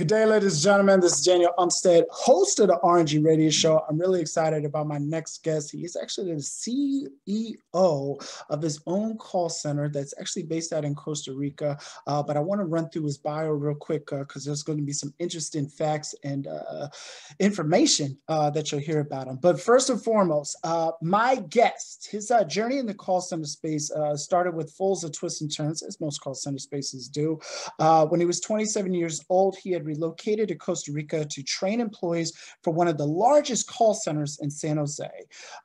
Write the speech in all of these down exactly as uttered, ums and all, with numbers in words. Good day, ladies and gentlemen. This is Daniel Umstead, host of the R N G Radio Show. I'm really excited about my next guest. He is actually the C E O of his own call center that's actually based out in Costa Rica. Uh, but I want to run through his bio real quick because uh, there's going to be some interesting facts and uh, information uh, that you'll hear about him. But first and foremost, uh, my guest, his uh, journey in the call center space uh, started with fulls of twists and turns, as most call center spaces do. Uh, when he was twenty-seven years old, he had relocated to Costa Rica to train employees for one of the largest call centers in San Jose.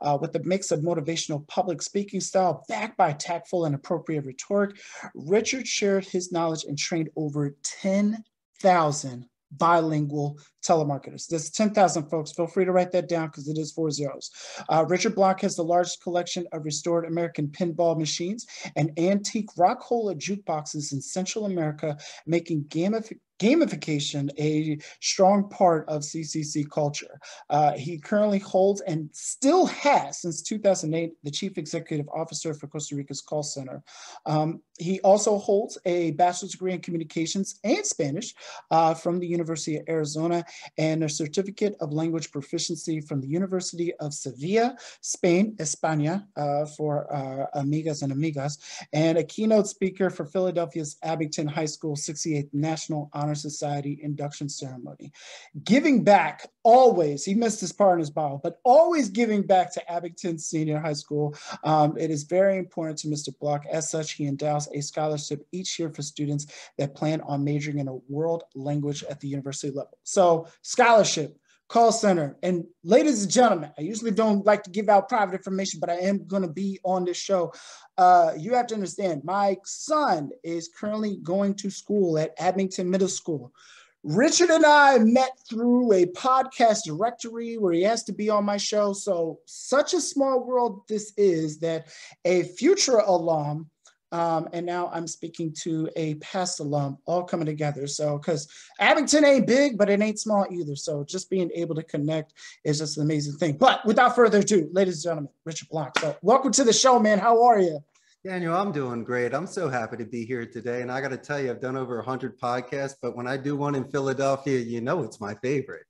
Uh, with a mix of motivational public speaking style backed by tactful and appropriate rhetoric, Richard shared his knowledge and trained over ten thousand bilingual telemarketers. That's ten thousand folks. Feel free to write that down because it is four zeros. Uh, Richard Blank has the largest collection of restored American pinball machines and antique rockhola jukeboxes in Central America, making gamification Gamification, a strong part of C C C culture. Uh, he currently holds and still has, since two thousand eight, the Chief Executive Officer for Costa Rica's call center. Um, he also holds a bachelor's degree in communications and Spanish uh, from the University of Arizona and a certificate of language proficiency from the University of Sevilla, Spain, España, uh, for uh, amigas and amigas, and a keynote speaker for Philadelphia's Abington High School sixty-eighth National Honor Society induction ceremony. Giving back always, he missed his part in his bio, but always giving back to Abington Senior High School. Um, it is very important to Mister Block. As such, he endows a scholarship each year for students that plan on majoring in a world language at the university level. So scholarship, call center, and ladies and gentlemen, I usually don't like to give out private information, but I am going to be on this show. Uh, you have to understand, my son is currently going to school at Abington Middle School. Richard and I met through a podcast directory where he has to be on my show. So such a small world this is that a future alum, Um, and now I'm speaking to a past alum, all coming together. So, because Abington ain't big, but it ain't small either. So just being able to connect is just an amazing thing. But without further ado, ladies and gentlemen, Richard Blank. So welcome to the show, man. How are you? Daniel, I'm doing great. I'm so happy to be here today. And I got to tell you, I've done over one hundred podcasts, but when I do one in Philadelphia, you know it's my favorite.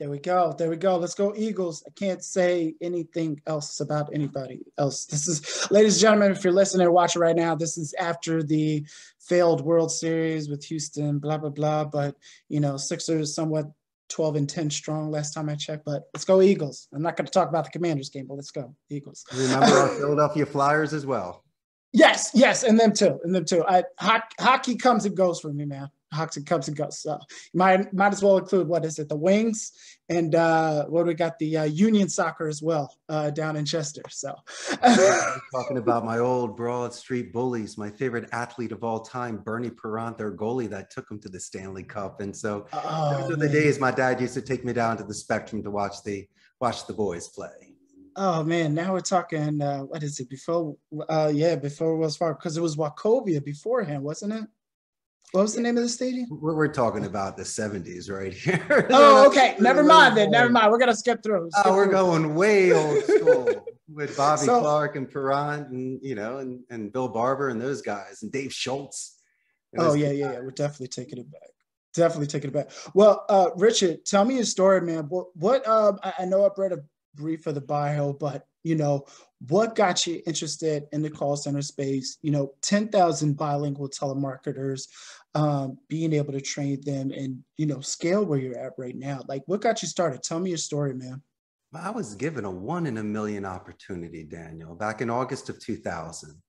There we go. There we go. Let's go Eagles. I can't say anything else about anybody else. This is, ladies and gentlemen, if you're listening or watching right now, this is after the failed World Series with Houston, blah, blah, blah. But, you know, Sixers somewhat twelve and ten strong last time I checked. But let's go Eagles. I'm not going to talk about the Commanders game, but let's go Eagles. Remember our Philadelphia Flyers as well. Yes, yes, and them too, and them too. I, ho hockey comes and goes for me, man. Hockey comes and goes. So might might as well include, what is it, the Wings, and uh, what do we got? The uh, Union Soccer as well, uh, down in Chester. So I'm talking about my old Broad Street Bullies, my favorite athlete of all time, Bernie Parent, their goalie that took them to the Stanley Cup. And so oh, those are the days my dad used to take me down to the Spectrum to watch the watch the boys play. Oh man, now we're talking, uh, what is it, before, uh, yeah, before Wells Fargo, because it was Wachovia beforehand, wasn't it? What was the name of the stadium? We're, we're talking about the seventies right here. Oh, okay, never mind then, never mind. We're going to skip through. Skip oh, we're through. Going way old school with Bobby so, Clark and Parent and, you know, and, and Bill Barber and those guys and Dave Schultz. And oh, yeah, yeah, yeah, we're definitely taking it back. Definitely taking it back. Well, uh, Richard, tell me your story, man. What, what um, I, I know I've read a brief of the bio, but you know, what got you interested in the call center space? You know, ten thousand bilingual telemarketers, um, being able to train them and, you know, scale where you're at right now. Like, what got you started? Tell me your story, man. I was given a one in a million opportunity, Daniel, back in August of two thousand.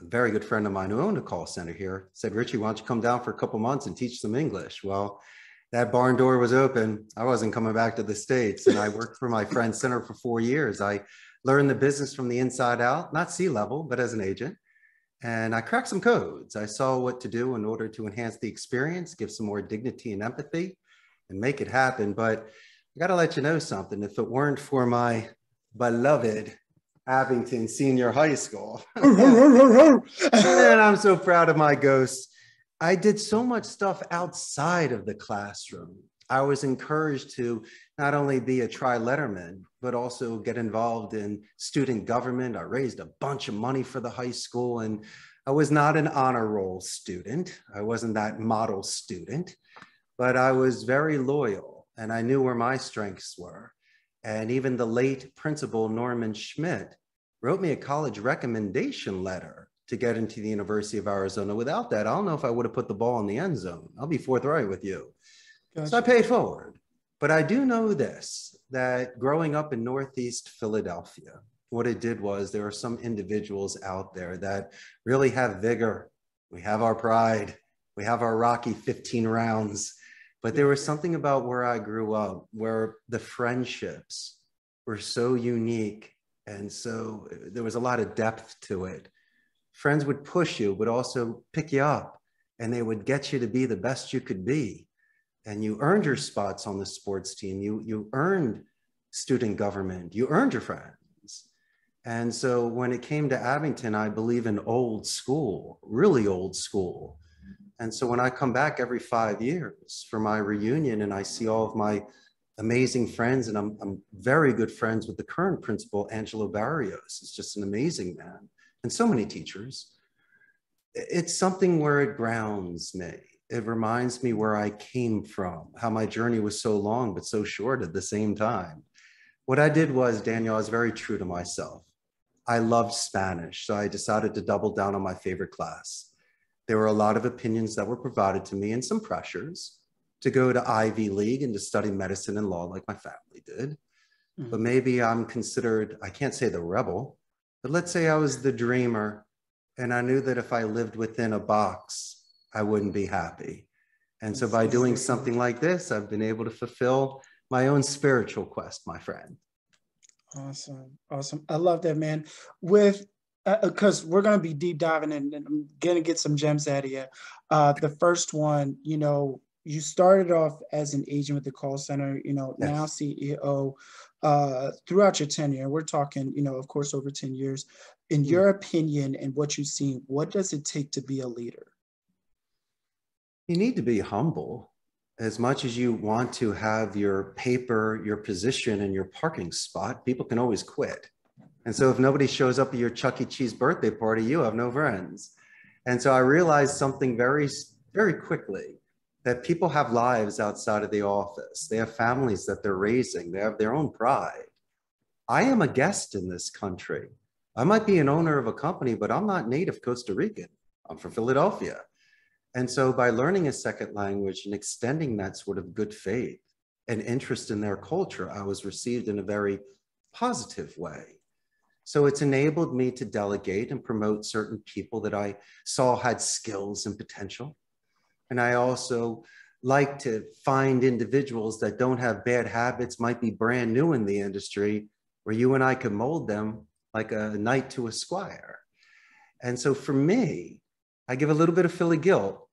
A very good friend of mine who owned a call center here said, Richie, why don't you come down for a couple months and teach some English? Well, that barn door was open. I wasn't coming back to the States. And I worked for my friend's center for four years. I learned the business from the inside out, not C-level, but as an agent. And I cracked some codes. I saw what to do in order to enhance the experience, give some more dignity and empathy, and make it happen. But I got to let you know something. If it weren't for my beloved Abington Senior High School, and I'm so proud of my ghosts, I did so much stuff outside of the classroom. I was encouraged to not only be a tri-letterman, but also get involved in student government. I raised a bunch of money for the high school, and I was not an honor roll student. I wasn't that model student, but I was very loyal and I knew where my strengths were. And even the late principal, Norman Schmidt, wrote me a college recommendation letter to get into the University of Arizona. Without that, I don't know if I would have put the ball in the end zone. I'll be forthright with you. Gotcha. So I paid forward. But I do know this, that growing up in Northeast Philadelphia, what it did was there are some individuals out there that really have vigor. We have our pride. We have our Rocky fifteen rounds. But there was something about where I grew up, where the friendships were so unique. And so there was a lot of depth to it. Friends would push you, but also pick you up, and they would get you to be the best you could be. And you earned your spots on the sports team. You, you earned student government. You earned your friends. And so when it came to Abington, I believe in old school, really old school. And so when I come back every five years for my reunion and I see all of my amazing friends, and I'm, I'm very good friends with the current principal, Angelo Barrios, is just an amazing man, and so many teachers, it's something where it grounds me. It reminds me where I came from, how my journey was so long, but so short at the same time. What I did was, Daniel, I was very true to myself. I loved Spanish, so I decided to double down on my favorite class. There were a lot of opinions that were provided to me and some pressures to go to Ivy League and to study medicine and law like my family did. Mm-hmm. But maybe I'm considered, I can't say the rebel, but let's say I was the dreamer, and I knew that if I lived within a box, I wouldn't be happy. And so by doing something like this, I've been able to fulfill my own spiritual quest, my friend. Awesome. Awesome. I love that, man. With because uh, we're going to be deep diving in, and I'm going to get some gems out of you. Uh, the first one, you know, you started off as an agent with the call center, you know, yes. Now C E O. Uh, throughout your tenure, we're talking, you know, of course, over ten years. In your opinion and what you've seen, what does it take to be a leader? You need to be humble. As much as you want to have your paper, your position, and your parking spot, people can always quit. And so if nobody shows up at your Chuck E. Cheese birthday party, you have no friends. And so I realized something very, very quickly, that people have lives outside of the office. They have families that they're raising. They have their own pride. I am a guest in this country. I might be an owner of a company, but I'm not native Costa Rican. I'm from Philadelphia. And so by learning a second language and extending that sort of good faith and interest in their culture, I was received in a very positive way. So it's enabled me to delegate and promote certain people that I saw had skills and potential. And I also like to find individuals that don't have bad habits, might be brand new in the industry, where you and I can mold them like a knight to a squire. And so for me, I give a little bit of Philly guilt,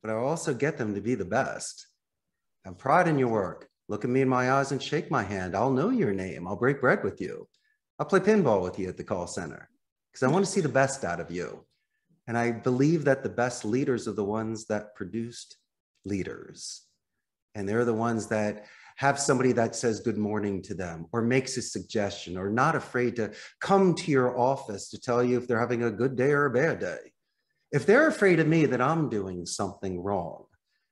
but I also get them to be the best. Have pride in your work. Look at me in my eyes and shake my hand. I'll know your name. I'll break bread with you. I'll play pinball with you at the call center because I want to see the best out of you. And I believe that the best leaders are the ones that produced leaders. And they're the ones that have somebody that says good morning to them or makes a suggestion or not afraid to come to your office to tell you if they're having a good day or a bad day. If they're afraid of me that I'm doing something wrong,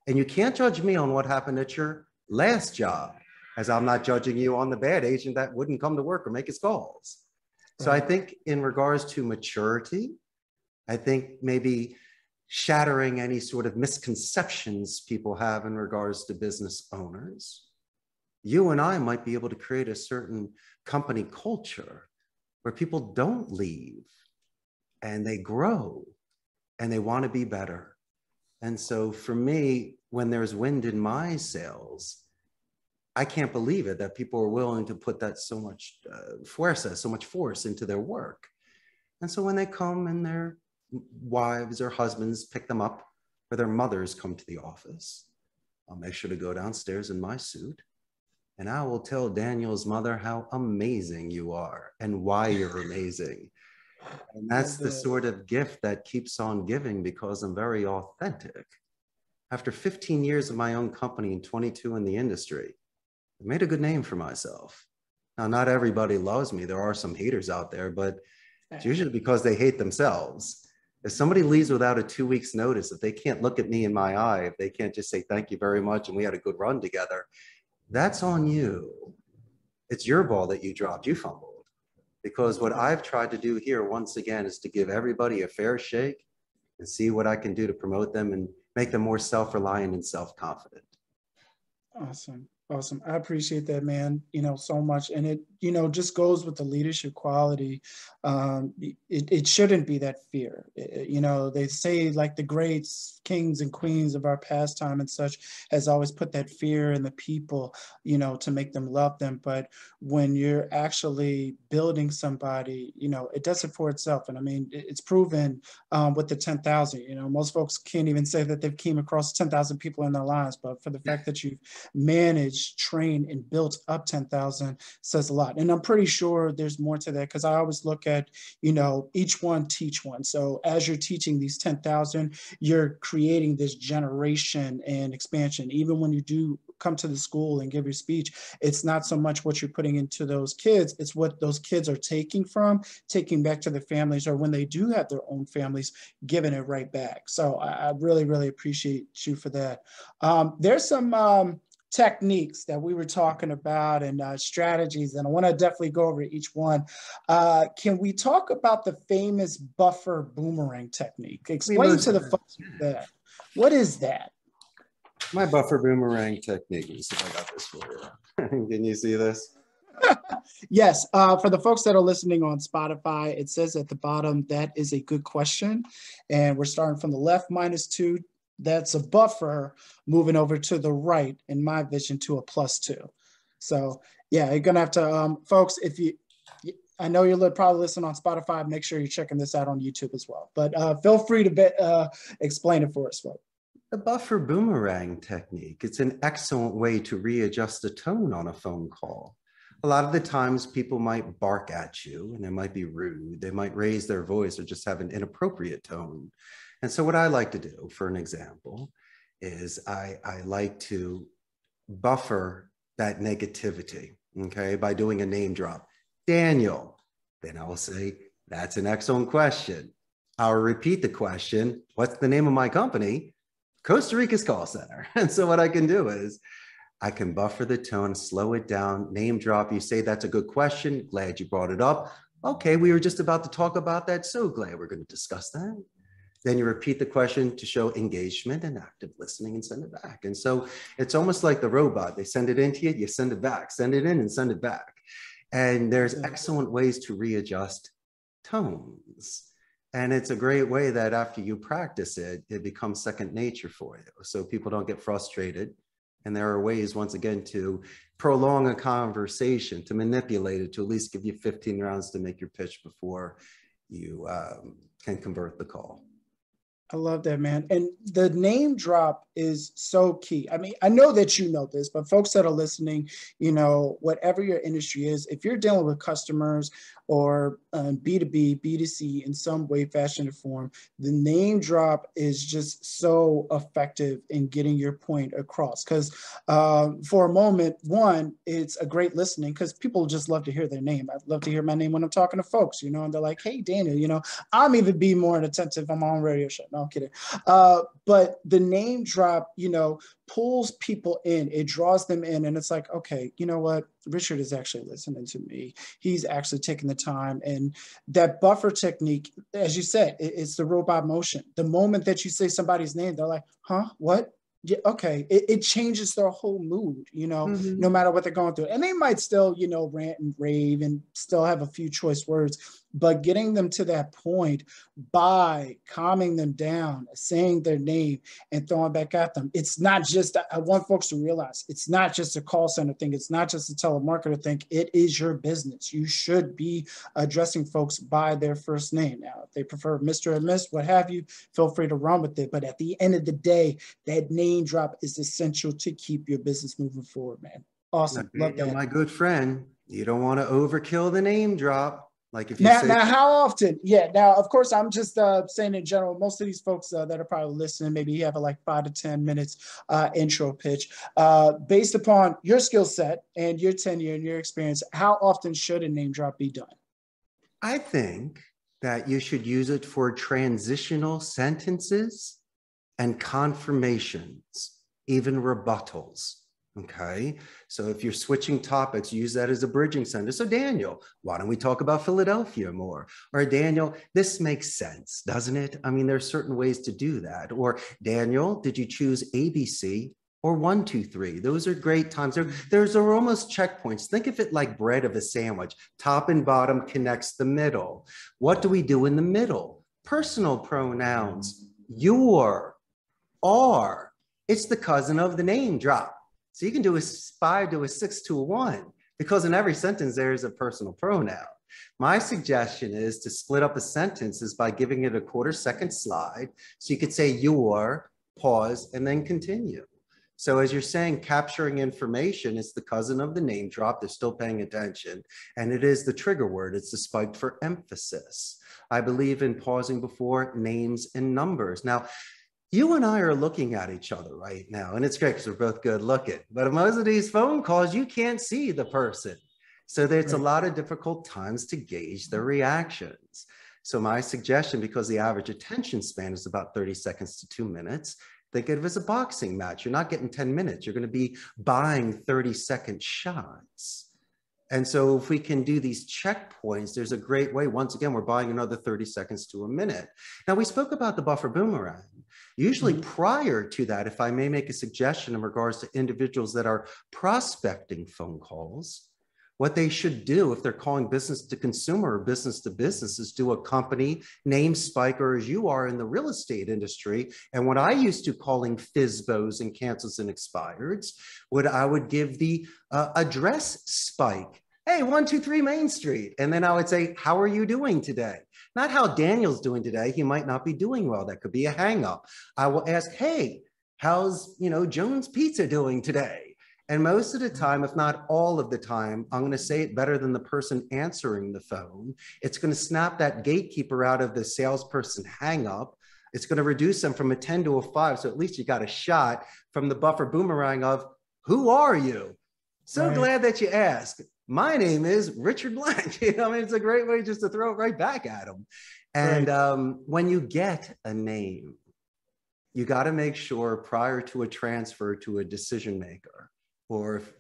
and you can't judge me on what happened at your last job, as I'm not judging you on the bad agent that wouldn't come to work or make his calls. So I think in regards to maturity, I think maybe shattering any sort of misconceptions people have in regards to business owners, you and I might be able to create a certain company culture where people don't leave and they grow and they want to be better. And so for me, when there's wind in my sails, I can't believe it that people are willing to put that so much uh, fuerza, so much force into their work. And so when they come and their wives or husbands pick them up, or their mothers come to the office, I'll make sure to go downstairs in my suit, and I will tell Daniel's mother how amazing you are and why you're amazing. And that's the sort of gift that keeps on giving because I'm very authentic. After fifteen years of my own company and twenty-two in the industry, I made a good name for myself. Now, not everybody loves me. There are some haters out there, but it's usually because they hate themselves. If somebody leaves without a two weeks notice, if they can't look at me in my eye, if they can't just say, thank you very much, and we had a good run together, that's on you. It's your ball that you dropped, you fumbled. Because what I've tried to do here once again is to give everybody a fair shake and see what I can do to promote them and make them more self-reliant and self-confident. Awesome. Awesome. I appreciate that, man, you know, so much. And it, you know, just goes with the leadership quality. Um, it, it shouldn't be that fear. It, you know, they say like the great kings and queens of our pastime and such has always put that fear in the people, you know, to make them love them. But when you're actually building somebody, you know, it does it for itself. And I mean, it's proven um, with the ten thousand, you know, most folks can't even say that they've came across ten thousand people in their lives, but for the fact that you've managed, trained, and built up ten thousand says a lot. And I'm pretty sure there's more to that, because I always look at, you know, each one teach one. So as you're teaching these ten thousand, you're creating this generation and expansion. Even when you do come to the school and give your speech, it's not so much what you're putting into those kids, it's what those kids are taking from, taking back to their families, or when they do have their own families, giving it right back. So I really, really appreciate you for that. Um, there's some um, techniques that we were talking about and uh, strategies, and I want to definitely go over each one. Uh, can we talk about the famous buffer boomerang technique? Explain to the folks that. What is that? My buffer boomerang technique. Let me see if I got this for you. Can you see this? Yes. Uh, for the folks that are listening on Spotify, it says at the bottom, that is a good question. And we're starting from the left minus two. That's a buffer, moving over to the right in my vision to a plus two. So yeah, you're gonna have to, um, folks, if you, I know you're probably listening on Spotify, make sure you're checking this out on YouTube as well, but uh, feel free to be, uh, explain it for us, folks. The buffer boomerang technique, it's an excellent way to readjust the tone on a phone call. A lot of the times people might bark at you and they might be rude, they might raise their voice or just have an inappropriate tone. And so what I like to do, for an example, is I, I like to buffer that negativity, okay, by doing a name drop. Daniel, then I will say, that's an excellent question. I'll repeat the question, what's the name of my company? Costa Rica's Call Center. And so what I can do is I can buffer the tone, slow it down, name drop. You say, that's a good question. Glad you brought it up. Okay, we were just about to talk about that. So glad we're going to discuss that. Then you repeat the question to show engagement and active listening and send it back. And so it's almost like the robot. They send it into you, you send it back, send it in and send it back. And there's excellent ways to readjust tones. And it's a great way that after you practice it, it becomes second nature for you. So people don't get frustrated. And there are ways, once again, to prolong a conversation, to manipulate it, to at least give you fifteen rounds to make your pitch before you um, can convert the call. I love that, man. And the name drop is so key. I mean, I know that you know this, but folks that are listening, you know, whatever your industry is, if you're dealing with customers or um, B two B, B two C in some way, fashion, or form, the name drop is just so effective in getting your point across. Because uh, for a moment, one, it's a great listening because people just love to hear their name. I'd love to hear my name when I'm talking to folks, you know, and they're like, hey, Daniel, you know, I'm even be more attentive. I'm on radio show. No, I'm kidding. Uh, but the name drop, you know, pulls people in, it draws them in, and it's like, okay, you know what? Richard is actually listening to me. He's actually taking the time. And that buffer technique, as you said, it's the robot motion. The moment that you say somebody's name, they're like, huh, what? Yeah, okay, it, it changes their whole mood, you know, mm-hmm. no matter what they're going through. And they might still, you know, rant and rave and still have a few choice words, but getting them to that point by calming them down, saying their name and throwing back at them. It's not just, I want folks to realize, it's not just a call center thing. It's not just a telemarketer thing. It is your business. You should be addressing folks by their first name. Now, if they prefer Mister or Miss, what have you, feel free to run with it. But at the end of the day, that name drop is essential to keep your business moving forward, man. Awesome. Now, love that. My good friend, you don't want to overkill the name drop. Like if you now, say now, how often? Yeah. Now, of course, I'm just uh, saying in general, most of these folks uh, that are probably listening, maybe you have a like five to ten minutes uh, intro pitch uh, based upon your skill set and your tenure and your experience. How often should a name drop be done? I think that you should use it for transitional sentences and confirmations, even rebuttals. Okay, so if you're switching topics, use that as a bridging sentence. So Daniel, why don't we talk about Philadelphia more? Or Daniel, this makes sense, doesn't it? I mean, there are certain ways to do that. Or Daniel, did you choose A B C or one, two, three? Those are great times. There, there's are almost checkpoints. Think of it like bread of a sandwich. Top and bottom connects the middle. What do we do in the middle? Personal pronouns, your, are. It's the cousin of the name drop. So you can do a five to a six to a one, because in every sentence there is a personal pronoun. My suggestion is to split up a sentence is by giving it a quarter second slide. So you could say your, pause, and then continue. So as you're saying, capturing information, it's the cousin of the name drop. They're still paying attention. And it is the trigger word. It's the spike for emphasis. I believe in pausing before names and numbers. Now, you and I are looking at each other right now, and it's great because we're both good looking, but most of these phone calls, you can't see the person. So there's a lot of difficult times to gauge their reactions. So my suggestion, because the average attention span is about thirty seconds to two minutes, think of it as a boxing match. You're not getting ten minutes. You're going to be buying thirty second shots. And so if we can do these checkpoints, there's a great way. Once again, we're buying another thirty seconds to a minute. Now, we spoke about the buffer boomerang. Usually prior to that, if I may make a suggestion in regards to individuals that are prospecting phone calls, what they should do if they're calling business to consumer or business to business is do a company name spike, or as you are in the real estate industry. And what I used to calling F S B Os and cancels and expireds, what I would give the uh, address spike. Hey, one, two, three Main Street. And then I would say, how are you doing today? Not how Daniel's doing today. He might not be doing well. That could be a hang up. I will ask, hey, how's, you know, Jones Pizza doing today? And most of the time, if not all of the time, I'm going to say it better than the person answering the phone. It's going to snap that gatekeeper out of the salesperson hang up. It's going to reduce them from a ten to a five. So at least you got a shot from the buffer boomerang of, who are you? So right. Glad that you asked. My name is Richard Blank. You know, I mean, it's a great way just to throw it right back at them. And right. um, when you get a name, you got to make sure prior to a transfer to a decision maker, or if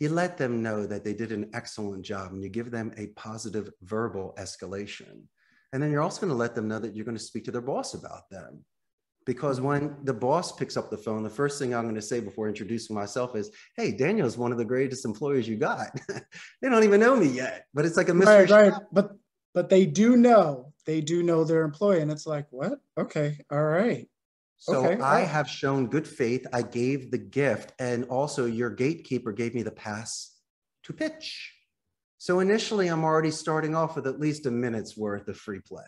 you let them know that they did an excellent job and you give them a positive verbal escalation. And then you're also going to let them know that you're going to speak to their boss about them. Because when the boss picks up the phone, the first thing I'm going to say before introducing myself is, hey, Daniel is one of the greatest employers you got. They don't even know me yet, but it's like a mystery. Right, right. Shop. But, but they do know, they do know their employee. And it's like, what? Okay. All right. So okay, I right. have shown good faith. I gave the gift, and also your gatekeeper gave me the pass to pitch. So initially I'm already starting off with at least a minute's worth of free play.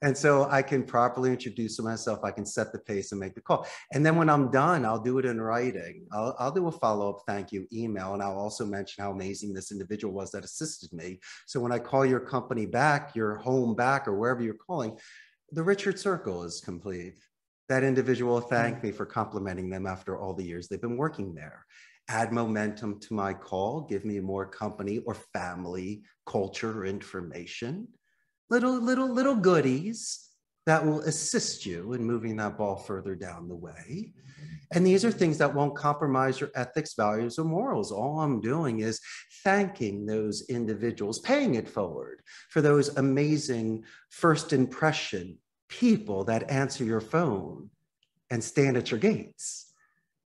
And so I can properly introduce myself. I can set the pace and make the call. And then when I'm done, I'll do it in writing. I'll, I'll do a follow-up thank you email. And I'll also mention how amazing this individual was that assisted me. So when I call your company back, your home back, or wherever you're calling, the Richard Circle is complete. That individual thanked me for complimenting them after all the years they've been working there. Add momentum to my call. Give me more company or family culture information. Little, little, little goodies that will assist you in moving that ball further down the way. And these are things that won't compromise your ethics, values, or morals. All I'm doing is thanking those individuals, paying it forward for those amazing first impression people that answer your phone and stand at your gates.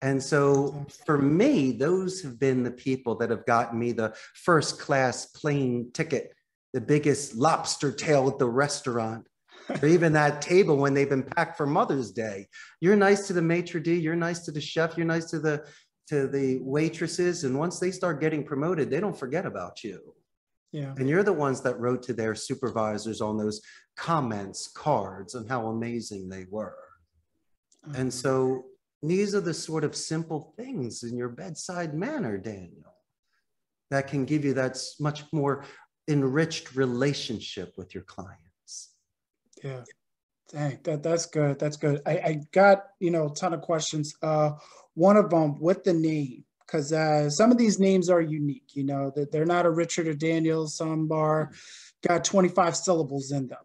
And so for me, those have been the people that have gotten me the first class plane ticket, the biggest lobster tail at the restaurant, or even that table when they've been packed for Mother's Day. You're nice to the maitre d', you're nice to the chef, you're nice to the, to the waitresses. And once they start getting promoted, they don't forget about you. Yeah. And you're the ones that wrote to their supervisors on those comments, cards, on how amazing they were. Mm-hmm. And so these are the sort of simple things in your bedside manner, Daniel, that can give you that much more enriched relationship with your clients. Yeah, dang, that, that's good, that's good. I, I got, you know, a ton of questions. Uh, one of them with the name, because uh, some of these names are unique, you know, that they're not a Richard or Daniel, some are, got twenty-five syllables in them.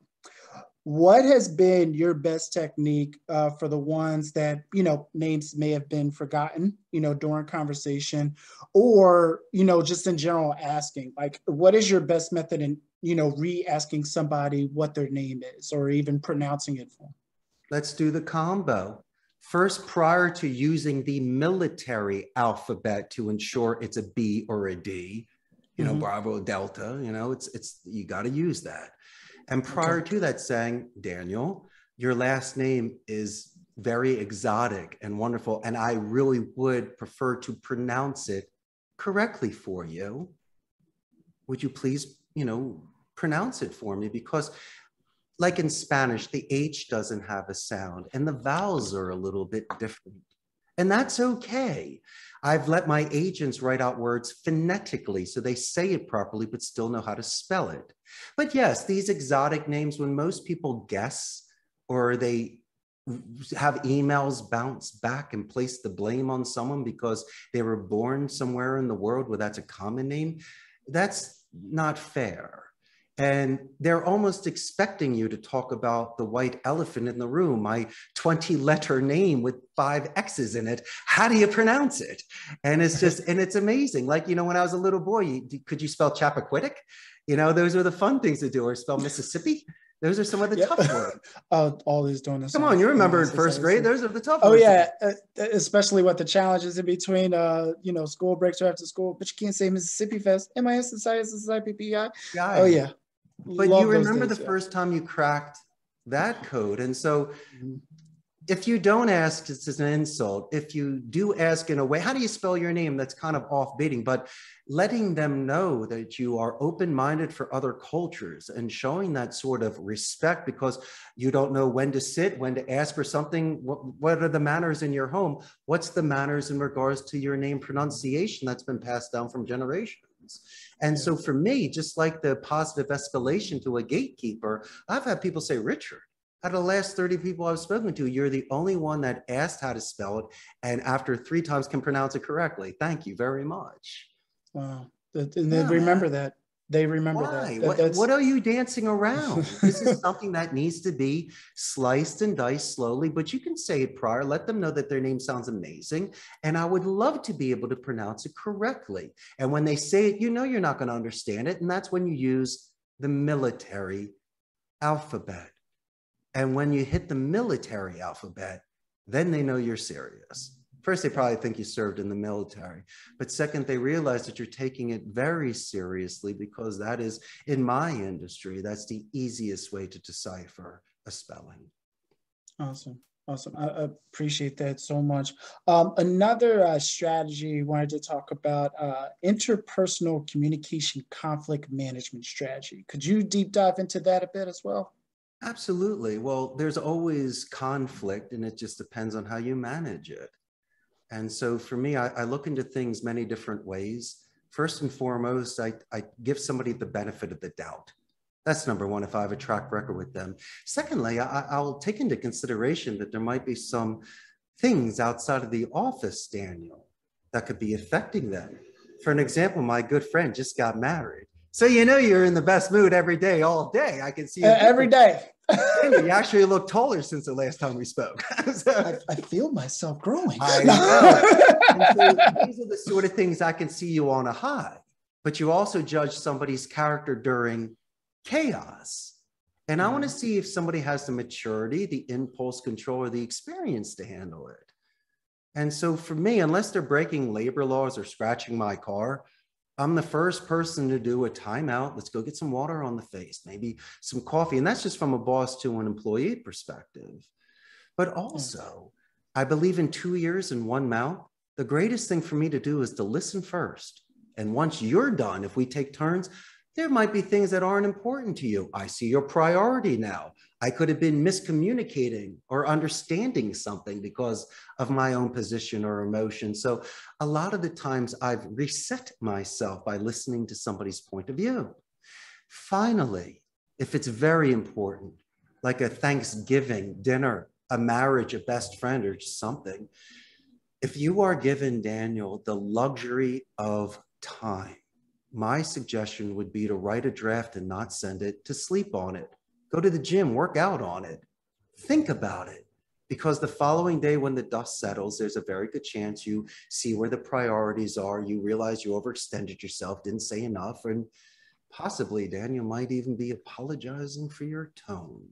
What has been your best technique uh, for the ones that, you know, names may have been forgotten, you know, during conversation, or, you know, just in general asking, like, what is your best method in, you know, re-asking somebody what their name is or even pronouncing it for them? Let's do the combo. First, prior to using the military alphabet to ensure it's a B or a D, you know, mm-hmm. Bravo, Delta, you know, it's, it's, you got to use that. And prior okay. to that, saying, Daniel, your last name is very exotic and wonderful, and I really would prefer to pronounce it correctly for you. Would you please, you know, pronounce it for me? Because like in Spanish, the H doesn't have a sound and the vowels are a little bit different. And that's okay. I've let my agents write out words phonetically so they say it properly, but still know how to spell it. But yes, these exotic names, when most people guess or they have emails bounce back and place the blame on someone because they were born somewhere in the world where that's a common name, that's not fair. And they're almost expecting you to talk about the white elephant in the room, my twenty letter name with five X's in it. How do you pronounce it? And it's just, and it's amazing. Like, you know, when I was a little boy, you, could you spell Chappaquiddick? You know, those are the fun things to do, or spell Mississippi. Those are some of the yep. tough words. uh, all these doing this. Come on, you remember in first grade, those are the tough oh, ones. Oh yeah, uh, especially with the challenges in between, uh, you know, school breaks or after school, but you can't say Mississippi Fest, M I S S I S S I P P I. Oh yeah. But Love you remember things, the yeah. first time you cracked that code. And so if you don't ask, it's an insult. If you do ask in a way, how do you spell your name? That's kind of off-beating, but letting them know that you are open-minded for other cultures and showing that sort of respect, because you don't know when to sit, when to ask for something. What, what are the manners in your home? What's the manners in regards to your name pronunciation that's been passed down from generations? And so for me, just like the positive escalation to a gatekeeper, I've had people say, Richard, out of the last thirty people I've spoken to, you're the only one that asked how to spell it. And after three times can pronounce it correctly. Thank you very much. Wow. And they yeah. remember that. They remember Why? that. What, what are you dancing around? This is something that needs to be sliced and diced slowly, but you can say it prior. Let them know that their name sounds amazing. And I would love to be able to pronounce it correctly. And when they say it, you know, you're not going to understand it. And that's when you use the military alphabet. And when you hit the military alphabet, then they know you're serious. First, they probably think you served in the military, but second, they realize that you're taking it very seriously, because that is, in my industry, that's the easiest way to decipher a spelling. Awesome. Awesome. I appreciate that so much. Um, another uh, strategy I wanted to talk about, uh, interpersonal communication conflict management strategy. Could you deep dive into that a bit as well? Absolutely. Well, there's always conflict, and it just depends on how you manage it. And so for me, I, I look into things many different ways. First and foremost, I, I give somebody the benefit of the doubt. That's number one, if I have a track record with them. Secondly, I, I'll take into consideration that there might be some things outside of the office, Daniel, that could be affecting them. For an example, my good friend just got married. So you know you're in the best mood every day, all day. I can see uh, every day. You actually look taller since the last time we spoke. So, I, I feel myself growing. I know. So these are the sort of things I can see you on a high, but you also judge somebody's character during chaos. And I want to see if somebody has the maturity, the impulse control, or the experience to handle it. And so for me, unless they're breaking labor laws or scratching my car, I'm the first person to do a timeout. Let's go get some water on the face, maybe some coffee. And that's just from a boss to an employee perspective. But also, I believe in two ears and one mouth. The greatest thing for me to do is to listen first. And once you're done, if we take turns, there might be things that aren't important to you. I see your priority now. I could have been miscommunicating or understanding something because of my own position or emotion. So a lot of the times I've reset myself by listening to somebody's point of view. Finally, if it's very important, like a Thanksgiving dinner, a marriage, a best friend, or something, if you are given, Daniel, the luxury of time, my suggestion would be to write a draft and not send it, to sleep on it. Go to the gym, work out on it, think about it. Because the following day when the dust settles, there's a very good chance you see where the priorities are, you realize you overextended yourself, didn't say enough, and possibly, Daniel, might even be apologizing for your tone.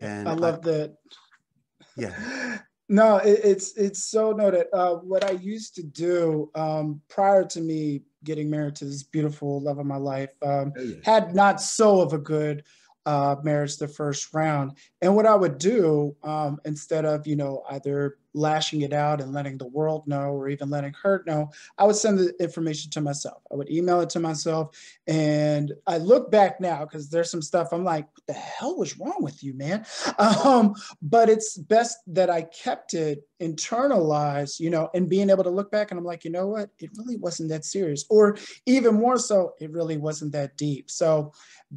And I love I, that. Yeah. No, it, it's, it's so noted. Uh, what I used to do um, prior to me getting married to this beautiful love of my life, um, oh, yeah. had not so of a good Uh, marriage the first round. And what I would do, um, instead of, you know, either lashing it out and letting the world know, or even letting her know, I would send the information to myself. I would email it to myself. And I look back now, because there's some stuff I'm like, what the hell was wrong with you, man? Um, but it's best that I kept it internalized, you know, and being able to look back and I'm like, you know what, it really wasn't that serious. Or even more so, it really wasn't that deep. So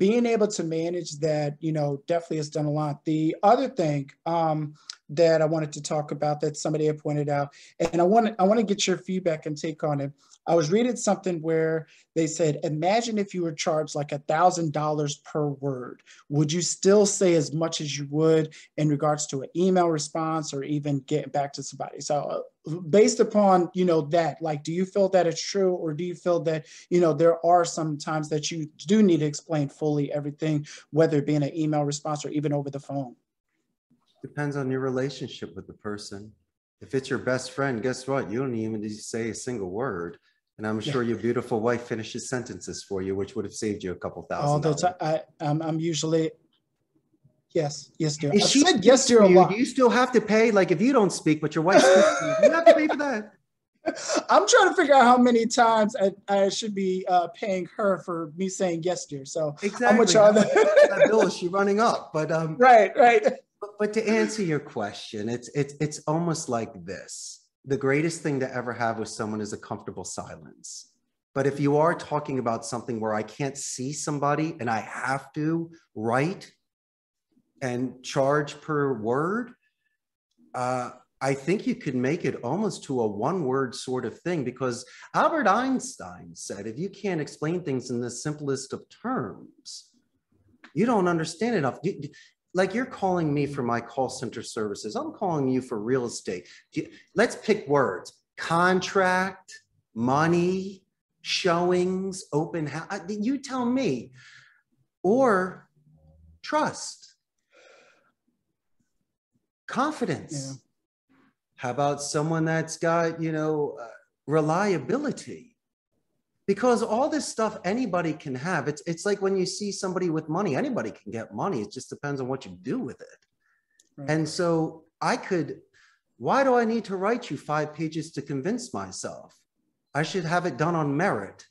being able to manage that, you know, definitely has done a lot. The other thing um, that I wanted to talk about that somebody had pointed out, and I want, I want to get your feedback and take on it. I was reading something where they said, imagine if you were charged like one thousand dollars per word. Would you still say as much as you would in regards to an email response or even getting back to somebody? So based upon, you know, that, like, do you feel that it's true, or do you feel that, you know, there are some times that you do need to explain fully everything, whether it be an email response or even over the phone? Depends on your relationship with the person. If it's your best friend, guess what? You don't even need to say a single word. And I'm sure yeah. your beautiful wife finishes sentences for you, which would have saved you a couple thousand Although dollars. I, I'm, I'm usually, yes, yes, dear. If I she said yes, dear, a lot. Do you still have to pay? Like, if you don't speak, but your wife speaks to you, you have to pay for that. I'm trying to figure out how many times I, I should be uh, paying her for me saying yes, dear. So exactly. How much are the that bill is she running up? But um, right, right. But, but to answer your question, it's it's it's almost like this. The greatest thing to ever have with someone is a comfortable silence. But if you are talking about something where I can't see somebody and I have to write and charge per word, uh, I think you could make it almost to a one-word sort of thing, because Albert Einstein said, if you can't explain things in the simplest of terms, you don't understand enough. You, Like you're calling me for my call center services. I'm calling you for real estate. Let's pick words: contract, money, showings, open house. You tell me. Or trust, confidence. Yeah. How about someone that's got, you know, uh, reliability? Because all this stuff anybody can have. It's, it's like when you see somebody with money, anybody can get money. It just depends on what you do with it. Right. And so I could, why do I need to write you five pages to convince myself? I should have it done on merit.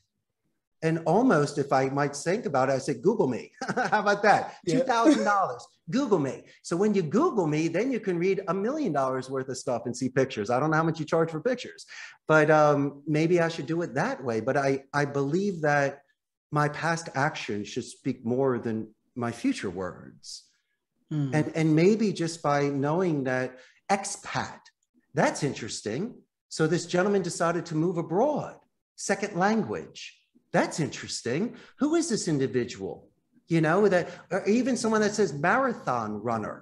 And almost, if I might think about it, I say, Google me. How about that? two thousand dollars, Google me. So when you Google me, then you can read a million dollars worth of stuff and see pictures. I don't know how much you charge for pictures, but um, maybe I should do it that way. But I, I believe that my past actions should speak more than my future words. Mm. And, and maybe just by knowing that expat, that's interesting. So this gentleman decided to move abroad, second language. That's interesting. Who is this individual? You know, that, or even someone that says marathon runner.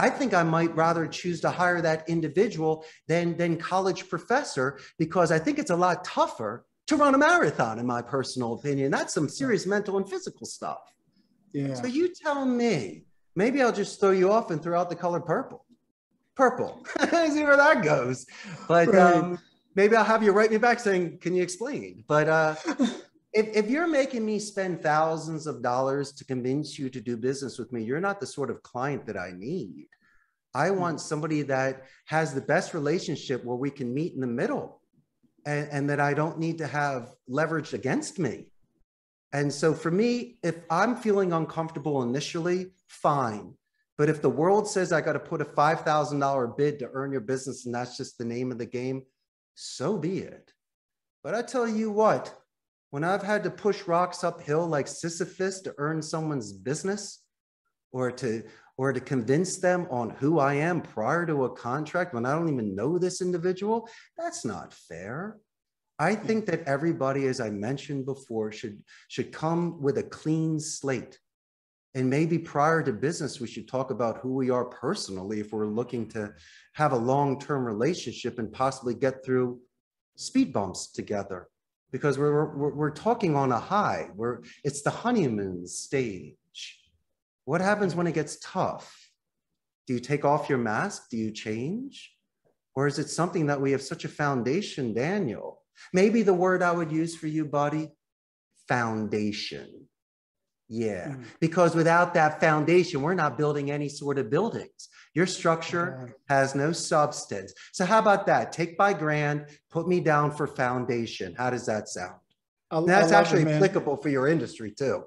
I think I might rather choose to hire that individual than, than college professor, because I think it's a lot tougher to run a marathon, in my personal opinion. That's some serious mental and physical stuff. Yeah. So you tell me, maybe I'll just throw you off and throw out the color purple. Purple, see where that goes. But right. um, maybe I'll have you write me back saying, can you explain? But uh, If, if you're making me spend thousands of dollars to convince you to do business with me, you're not the sort of client that I need. I want somebody that has the best relationship where we can meet in the middle, and, and that I don't need to have leveraged against me. And so for me, if I'm feeling uncomfortable initially, fine. But if the world says I got to put a five thousand dollar bid to earn your business, and that's just the name of the game, so be it. But I tell you what, when I've had to push rocks uphill like Sisyphus to earn someone's business, or to, or to convince them on who I am prior to a contract when I don't even know this individual, that's not fair. I think that everybody, as I mentioned before, should, should come with a clean slate. And maybe prior to business, we should talk about who we are personally if we're looking to have a long-term relationship and possibly get through speed bumps together, because we're, we're, we're talking on a high. We're, it's the honeymoon stage. What happens when it gets tough? Do you take off your mask? Do you change? Or is it something that we have such a foundation, Daniel? Maybe the word I would use for you, buddy, foundation. Yeah, mm-hmm. Because without that foundation, we're not building any sort of buildings. Your structure yeah. has no substance. So how about that? Take my grand, put me down for foundation. How does that sound? I, that's I actually it, applicable for your industry too.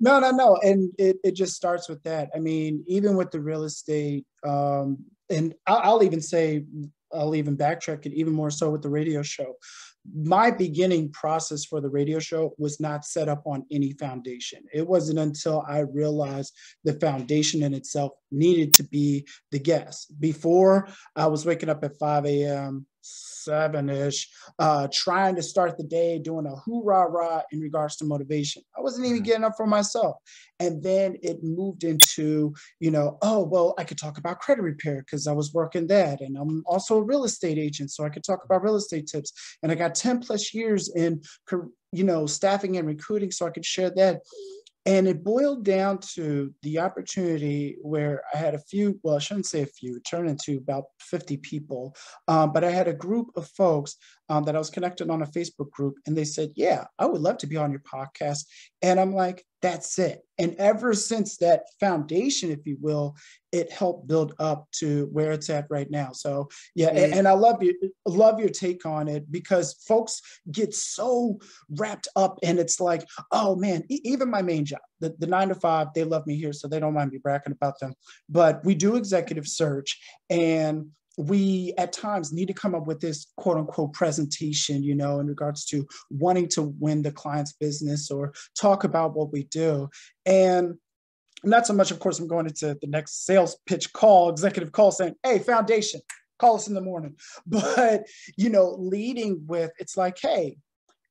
no, no, no. And it, it just starts with that. I mean, even with the real estate, um, and I'll, I'll even say, I'll even backtrack it even more so with the radio show. My beginning process for the radio show was not set up on any foundation. It wasn't until I realized the foundation in itself needed to be the guest. Before, I was waking up at five a m, seven-ish, uh, trying to start the day, doing a hoorah-rah in regards to motivation. I wasn't even getting up for myself. And then it moved into, you know, oh, well, I could talk about credit repair because I was working that. And I'm also a real estate agent, so I could talk about real estate tips. And I got ten plus years in, you know, staffing and recruiting, so I could share that. And it boiled down to the opportunity where I had a few, well, I shouldn't say a few, it turned into about fifty people, um, but I had a group of folks um, that I was connected on a Facebook group, and they said, yeah, I would love to be on your podcast. And I'm like, that's it. And ever since that foundation, if you will, it helped build up to where it's at right now. So yeah, and, and I love you, love your take on it, because folks get so wrapped up, and it's like, oh man, e- even my main job, the, the nine to five, they love me here, so they don't mind me bragging about them. But we do executive search, and we at times need to come up with this quote unquote presentation, you know, in regards to wanting to win the client's business or talk about what we do. And not so much, of course, I'm going into the next sales pitch call, executive call saying, hey, foundation, call us in the morning. But, you know, leading with, it's like, hey,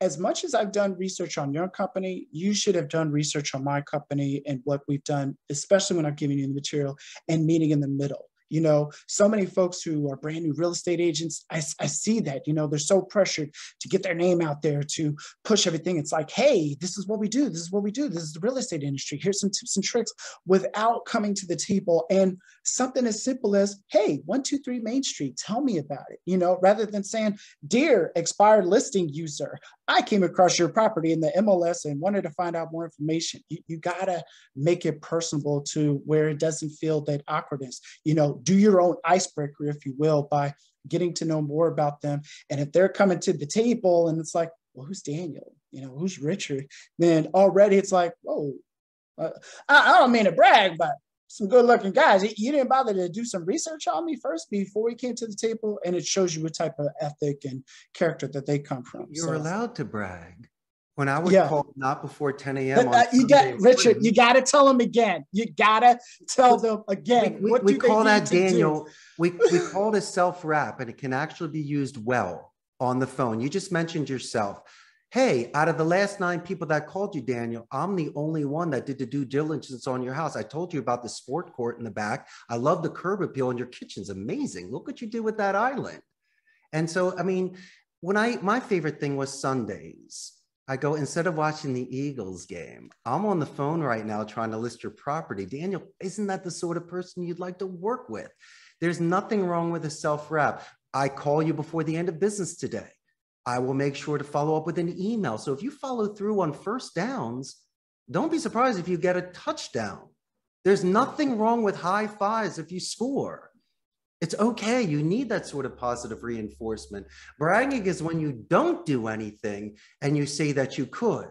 as much as I've done research on your company, you should have done research on my company and what we've done, especially when I'm giving you the material, and meeting in the middle. You know, so many folks who are brand new real estate agents, I, I see that, you know, they're so pressured to get their name out there, to push everything. It's like, hey, this is what we do. This is what we do. This is the real estate industry. Here's some tips and tricks, without coming to the table. And something as simple as, hey, one two three Main Street, tell me about it. You know, rather than saying, dear expired listing user, I came across your property in the M L S and wanted to find out more information. You, you got to make it personable to where it doesn't feel that awkwardness. You know, do your own icebreaker, if you will, by getting to know more about them. And if they're coming to the table and it's like, well, who's Daniel? You know, who's Richard? Then already it's like, whoa, uh, I, I don't mean to brag, but some good looking guys. You didn't bother to do some research on me first before you came to the table. And it shows you what type of ethic and character that they come from. You're so allowed to brag. When I would yeah. call not before ten a m Uh, you got Richard, you got to tell them again. You got to tell them again. We, we, what we do call that, Daniel, we, we call it a self-wrap, and it can actually be used well on the phone. You just mentioned yourself. Hey, out of the last nine people that called you, Daniel, I'm the only one that did the due diligence on your house. I told you about the sport court in the back. I love the curb appeal, and your kitchen's amazing. Look what you did with that island. And so, I mean, when I, my favorite thing was Sundays. I go, instead of watching the Eagles game, I'm on the phone right now trying to list your property. Daniel, isn't that the sort of person you'd like to work with? There's nothing wrong with a self-wrap. I call you before the end of business today. I will make sure to follow up with an email. So if you follow through on first downs, don't be surprised if you get a touchdown. There's nothing wrong with high fives if you score. It's okay. You need that sort of positive reinforcement. Bragging is when you don't do anything and you say that you could.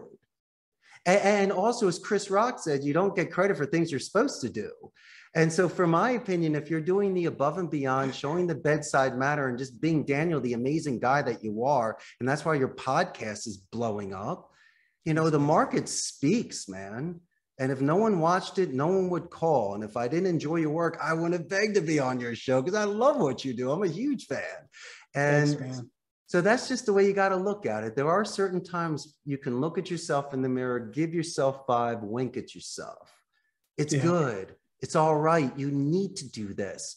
And, and also, as Chris Rock said, you don't get credit for things you're supposed to do. And so, for my opinion, if you're doing the above and beyond, showing the bedside manner, and just being Daniel, the amazing guy that you are, and that's why your podcast is blowing up, you know, the market speaks, man. And if no one watched it, no one would call. And if I didn't enjoy your work, I wouldn't have begged to be on your show, because I love what you do. I'm a huge fan. And Thanks, so that's just the way you got to look at it. There are certain times you can look at yourself in the mirror, give yourself five, wink at yourself. It's yeah. good. It's all right. You need to do this.